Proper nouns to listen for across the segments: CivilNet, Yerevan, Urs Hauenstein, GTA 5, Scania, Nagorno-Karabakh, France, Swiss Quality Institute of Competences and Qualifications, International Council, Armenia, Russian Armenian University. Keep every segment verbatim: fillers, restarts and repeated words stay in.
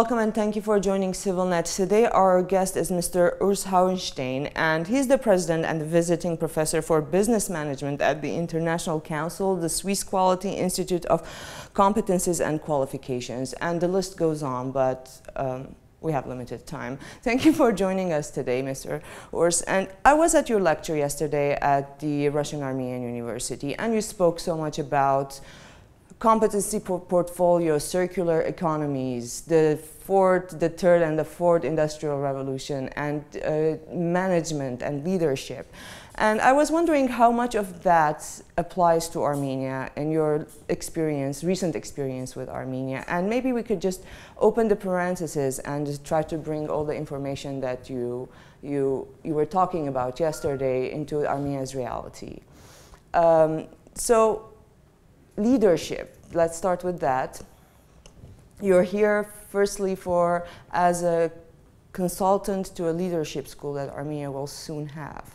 Welcome and thank you for joining CivilNet. Today our guest is Mister Urs Hauenstein, and he's the president and the visiting professor for business management at the International Council, the Swiss Quality Institute of Competences and Qualifications, and the list goes on, but um, we have limited time. Thank you for joining us today, Mister Urs. And I was at your lecture yesterday at the Russian Armenian University, and you spoke so much about competency portfolio, circular economies, the fourth, the third and the fourth industrial revolution, and uh, management and leadership. And I was wondering how much of that applies to Armenia and your experience, recent experience with Armenia. And maybe we could just open the parentheses and just try to bring all the information that you, you, you were talking about yesterday into Armenia's reality. Um, so. Leadership, let's start with that. You're here firstly for as a consultant to a leadership school that Armenia will soon have.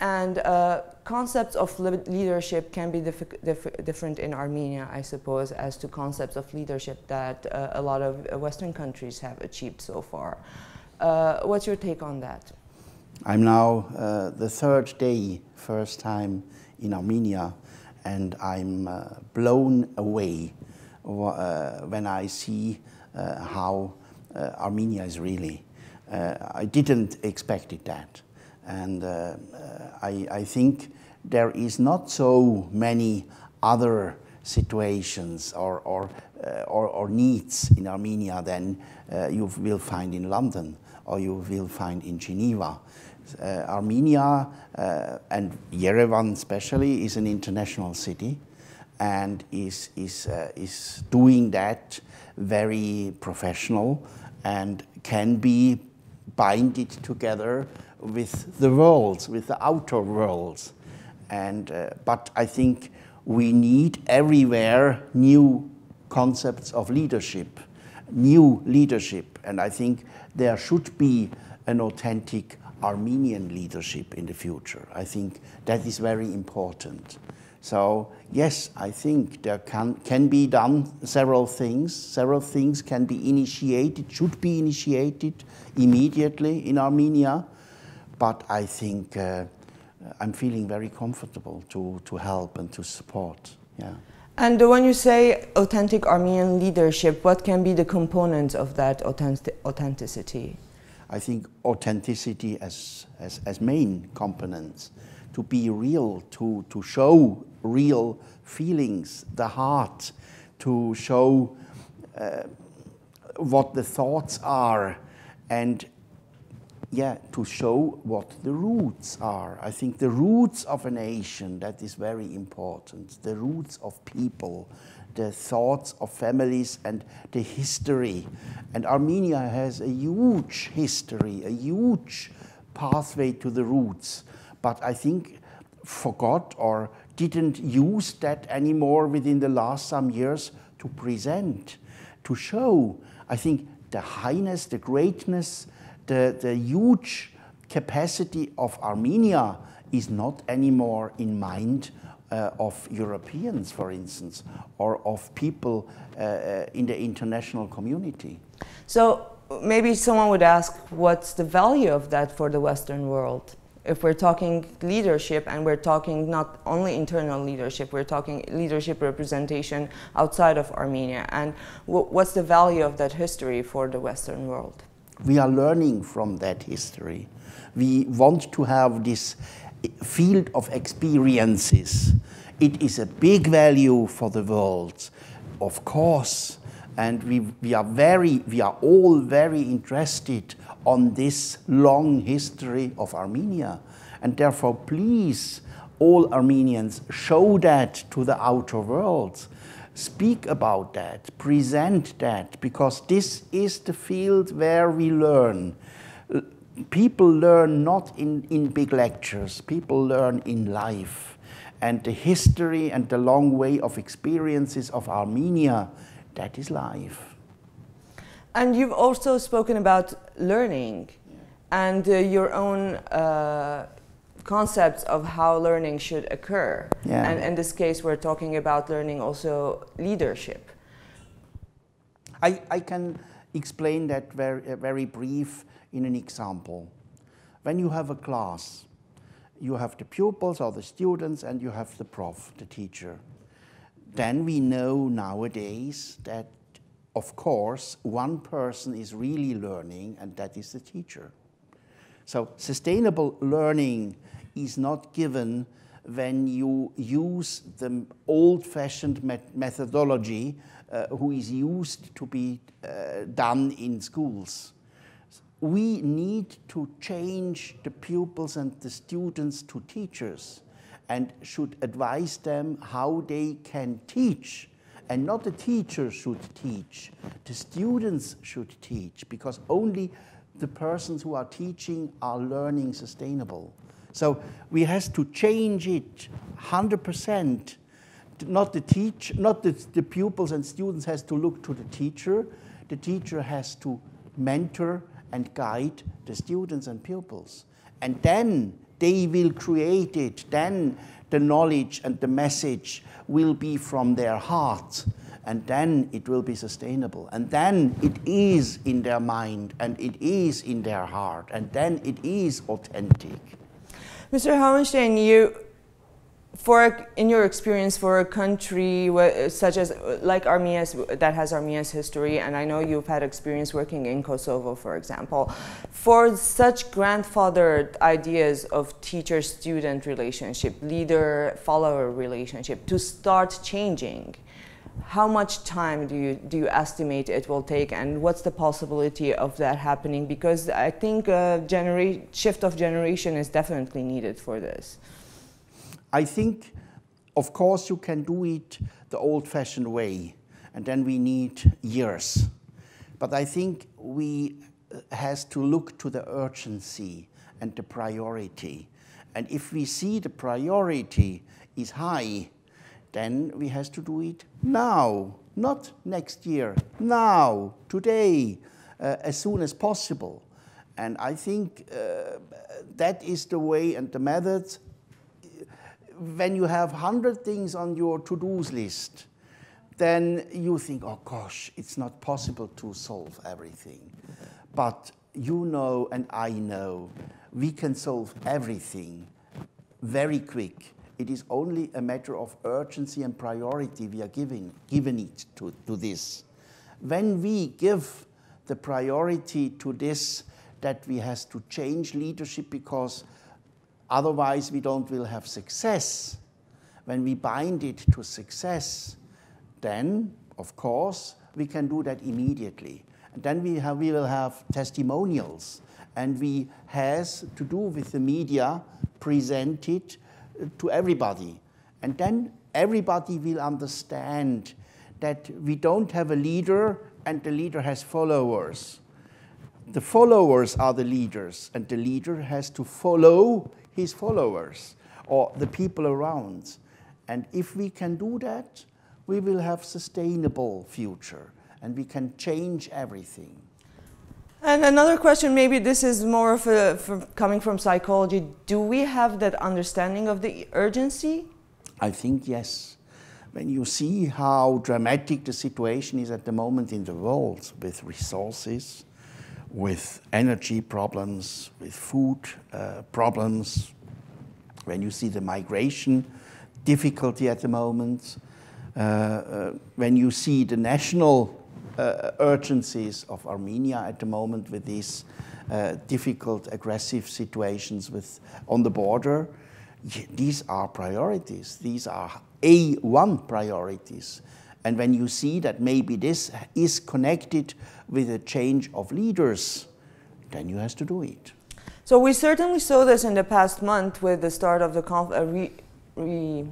And uh, concepts of leadership can be dif dif different in Armenia, I suppose, as to concepts of leadership that uh, a lot of Western countries have achieved so far. Uh, what's your take on that? I'm now uh, the third day, first time in Armenia. And I'm uh, blown away uh, when I see uh, how uh, Armenia is really. Uh, I didn't expect it that. And uh, I, I think there is not so many other situations or, or, uh, or, or needs in Armenia than uh, you will find in London or you will find in Geneva. Uh, Armenia uh, and Yerevan especially is an international city and is, is, uh, is doing that very professional and can be binded together with the worlds, with the outer worlds. And, uh, but I think we need everywhere new concepts of leadership, new leadership. And I think there should be an authentic Armenian leadership in the future. I think that is very important. So yes, I think there can, can be done several things. Several things can be initiated, should be initiated immediately in Armenia. But I think uh, I'm feeling very comfortable to, to help and to support. Yeah. And when you say authentic Armenian leadership, what can be the components of that authentic authenticity? I think authenticity as, as, as main components, to be real, to, to show real feelings, the heart, to show uh, what the thoughts are, and yeah, to show what the roots are. I think the roots of a nation, that is very important, the roots of people, the thoughts of families and the history. And Armenia has a huge history, a huge pathway to the roots, but I think forgot or didn't use that anymore within the last some years to present, to show, I think, the highness, the greatness, the, the huge capacity of Armenia is not anymore in mind Uh, of Europeans, for instance, or of people uh, uh, in the international community. So maybe someone would ask, what's the value of that for the Western world? If we're talking leadership, and we're talking not only internal leadership, we're talking leadership representation outside of Armenia. And wh what's the value of that history for the Western world? We are learning from that history. We want to have this field of experiences. It is a big value for the world, of course, and we, we are very, we are all very interested on this long history of Armenia, and therefore please, all Armenians, show that to the outer world, speak about that, present that, because this is the field where we learn. People learn not in, in big lectures, people learn in life. And the history and the long way of experiences of Armenia, that is life. And you've also spoken about learning and uh, your own uh, concepts of how learning should occur. Yeah. And in this case, we're talking about learning also leadership. I, I can explain that very, very brief in an example. When you have a class, you have the pupils or the students, and you have the prof, the teacher. Then we know nowadays that, of course, one person is really learning, and that is the teacher. So sustainable learning is not given when you use the old-fashioned met methodology uh, who is used to be uh, done in schools. We need to change the pupils and the students to teachers, and should advise them how they can teach. And not the teacher should teach, the students should teach, because only the persons who are teaching are learning sustainable. So we have to change it one hundred percent. Not the teach, not the, the pupils and students has to look to the teacher, the teacher has to mentor and guide the students and pupils. And then they will create it. Then the knowledge and the message will be from their heart. And then it will be sustainable. And then it is in their mind, and it is in their heart. And then it is authentic. Mister Hauenstein, you, for, in your experience, for a country such as, like Armenia, that has Armenia's history, and I know you've had experience working in Kosovo, for example, for such grandfathered ideas of teacher-student relationship, leader-follower relationship, to start changing, how much time do you, do you estimate it will take, and what's the possibility of that happening? Because I think a genera- shift of generation is definitely needed for this. I think, of course, you can do it the old-fashioned way, and then we need years. But I think we have to look to the urgency and the priority. And if we see the priority is high, then we have to do it now, not next year, now, today, uh, as soon as possible. And I think uh, that is the way and the method. When you have one hundred things on your to-dos list, then you think, oh gosh, it's not possible to solve everything. But you know, and I know, we can solve everything very quick. It is only a matter of urgency and priority we are giving, giving it to, to this. When we give the priority to this, that we have to change leadership, because otherwise we don't will have success. When we bind it to success, then, of course, we can do that immediately. And then we, have, we will have testimonials, and we has to do with the media, present it to everybody. And then everybody will understand that we don't have a leader and the leader has followers. The followers are the leaders, and the leader has to follow his followers or the people around. And if we can do that, we will have sustainable future, and we can change everything. And another question, maybe this is more of a, from, coming from psychology, do we have that understanding of the urgency? I think yes. When you see how dramatic the situation is at the moment in the world, with resources, with energy problems, with food uh, problems, when you see the migration difficulty at the moment, uh, uh, when you see the national Uh, urgencies of Armenia at the moment with these uh, difficult, aggressive situations with, on the border, these are priorities. These are A one priorities. And when you see that maybe this is connected with a change of leaders, then you have to do it. So we certainly saw this in the past month with the start of the conf uh, re re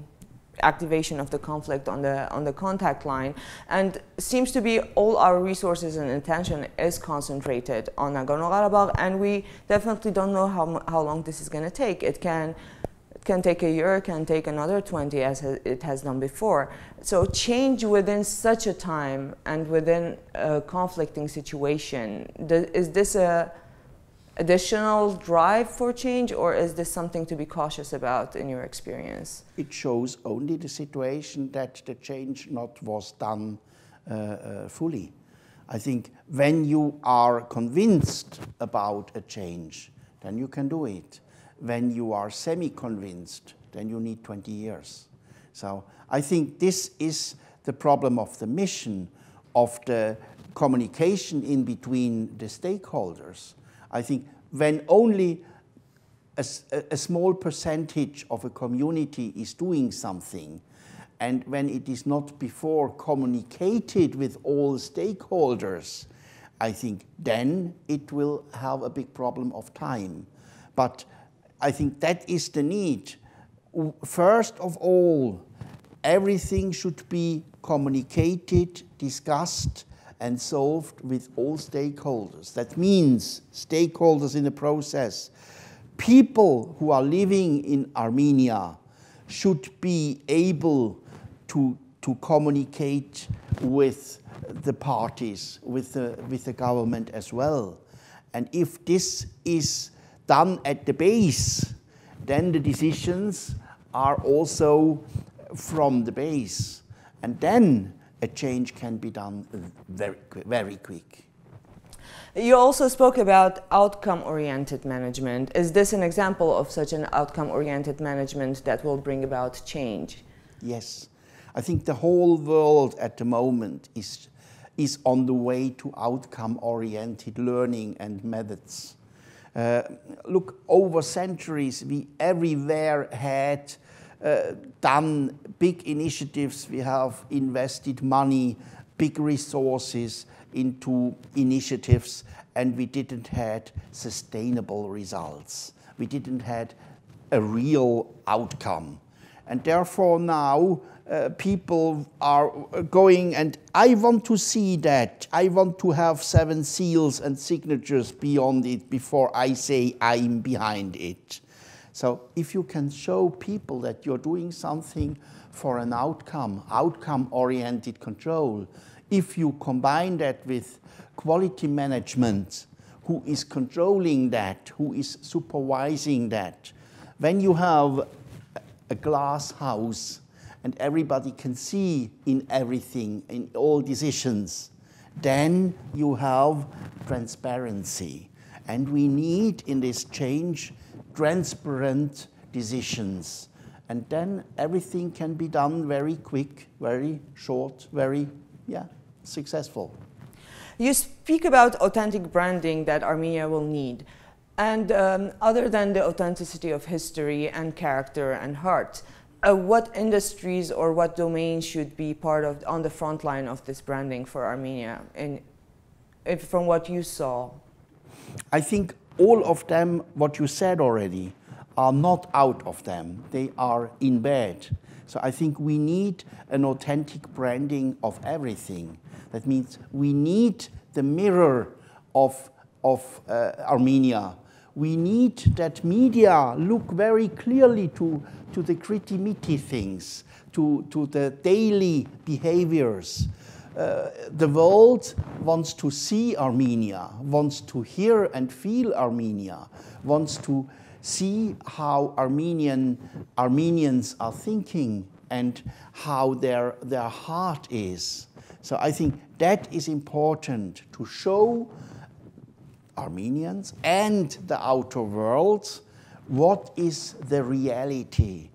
activation of the conflict on the on the contact line, and seems to be all our resources and attention is concentrated on Nagorno-Karabakh, and we definitely don't know how how long this is going to take. It can it can take a year, it can take another twenty, as ha it has done before. So change within such a time and within a conflicting situation, th is this a additional drive for change, or is this something to be cautious about in your experience? It shows only the situation that the change not was done uh, uh, fully. I think when you are convinced about a change, then you can do it. When you are semi-convinced, then you need twenty years. So I think this is the problem of the mission, of the communication in between the stakeholders. I think when only a, a small percentage of a community is doing something, and when it is not before communicated with all stakeholders, I think then it will have a big problem of time. But I think that is the need. First of all, everything should be communicated, discussed, and solved with all stakeholders. That means stakeholders in the process. People who are living in Armenia should be able to, to communicate with the parties, with the, with the government as well. And if this is done at the base, then the decisions are also from the base. And then a change can be done very, very quick. You also spoke about outcome-oriented management. Is this an example of such an outcome-oriented management that will bring about change? Yes. I think the whole world at the moment is, is on the way to outcome-oriented learning and methods. Uh, look, over centuries, we everywhere had uh, done big initiatives. We have invested money, big resources into initiatives, and we didn't had sustainable results. We didn't had a real outcome. And therefore now uh, people are going, and I want to see that. I want to have seven seals and signatures beyond it before I say I'm behind it. So if you can show people that you're doing something for an outcome, outcome-oriented control, if you combine that with quality management, who is controlling that, who is supervising that, when you have a glass house and everybody can see in everything, in all decisions, then you have transparency. And we need in this change transparent decisions. And then everything can be done very quick, very short, very, yeah, successful. You speak about authentic branding that Armenia will need. And um, other than the authenticity of history and character and heart, uh, what industries or what domains should be part of on the front line of this branding for Armenia? And if, from what you saw, I think all of them, what you said already, are not out of them. They are in bed. So I think we need an authentic branding of everything. That means we need the mirror of, of uh, Armenia. We need that media look very clearly to, to the gritty-mitty things, to, to the daily behaviors. Uh, the world wants to see Armenia, wants to hear and feel Armenia, wants to see how Armenian, Armenians are thinking and how their, their heart is. So I think that is important to show Armenians and the outer world what is the reality.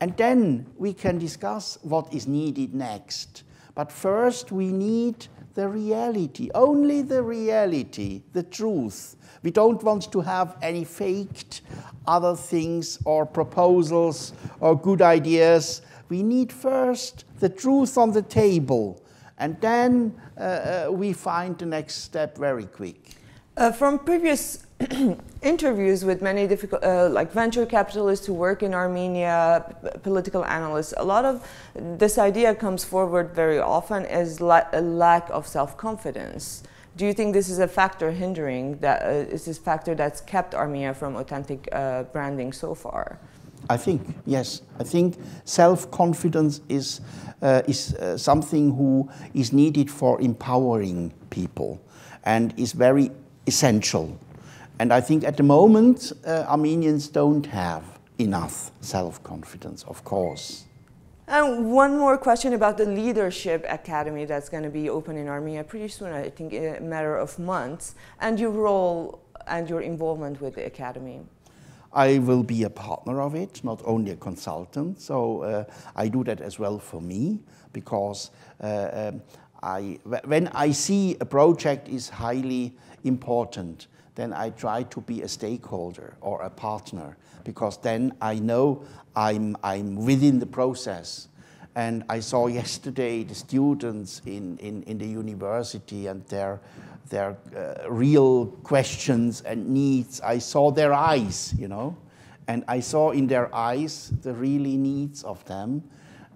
And then we can discuss what is needed next. But first we need the reality, only the reality, the truth. We don't want to have any faked other things or proposals or good ideas. We need first the truth on the table, and then uh, we find the next step very quick. Uh, from previous interviews with many difficult, uh, like venture capitalists who work in Armenia, political analysts, a lot of this idea comes forward very often as la a lack of self-confidence. Do you think this is a factor hindering that? Uh, is this factor that's kept Armenia from authentic uh, branding so far? I think yes. I think self-confidence is uh, is uh, something who is needed for empowering people, and is very essential. And I think at the moment uh, Armenians don't have enough self-confidence, of course. And one more question about the Leadership Academy that's going to be open in Armenia pretty soon, I think in a matter of months, and your role and your involvement with the academy. I will be a partner of it, not only a consultant. So uh, I do that as well for me, because uh, um, I, when I see a project is highly important, then I try to be a stakeholder or a partner, because then I know I'm, I'm within the process. And I saw yesterday the students in, in, in the university and their, their uh, real questions and needs. I saw their eyes, you know, and I saw in their eyes the really needs of them.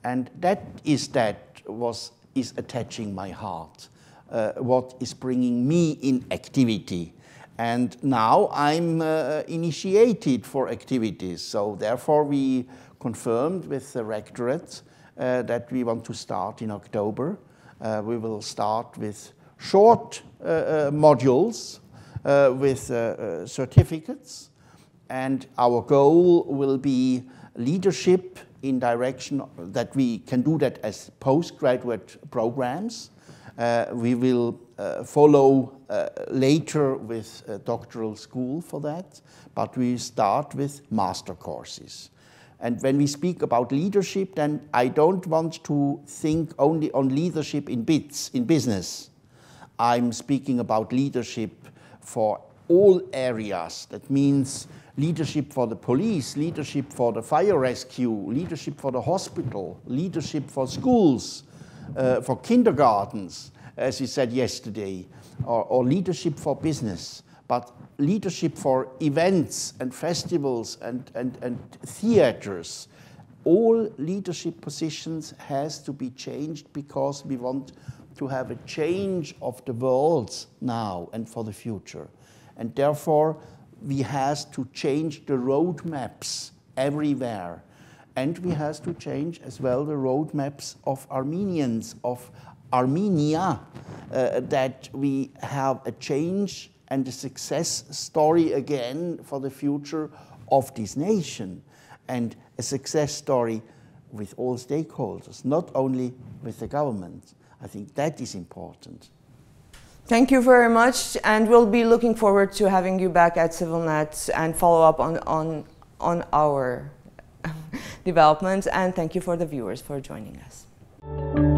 And that is that was, is attaching my heart, uh, what is bringing me in activity. And now I'm uh, initiated for activities. So therefore we confirmed with the rectorate uh, that we want to start in October. Uh, we will start with short uh, uh, modules uh, with uh, uh, certificates. And our goal will be leadership in direction that we can do that as postgraduate programs. Uh, we will uh, follow uh, later with a doctoral school for that, but we start with master courses. And when we speak about leadership, then I don't want to think only on leadership in bits, in business. I'm speaking about leadership for all areas. That means leadership for the police, leadership for the fire rescue, leadership for the hospital, leadership for schools, Uh, for kindergartens, as you said yesterday, or, or leadership for business, but leadership for events and festivals and, and, and theaters. All leadership positions has to be changed, because we want to have a change of the world now and for the future. And therefore, we have to change the roadmaps everywhere. And we have to change as well the roadmaps of Armenians, of Armenia, uh, that we have a change and a success story again for the future of this nation, and a success story with all stakeholders, not only with the government. I think that is important. Thank you very much, and we'll be looking forward to having you back at CivilNet and follow up on, on, on our developments, and thank you for the viewers for joining us.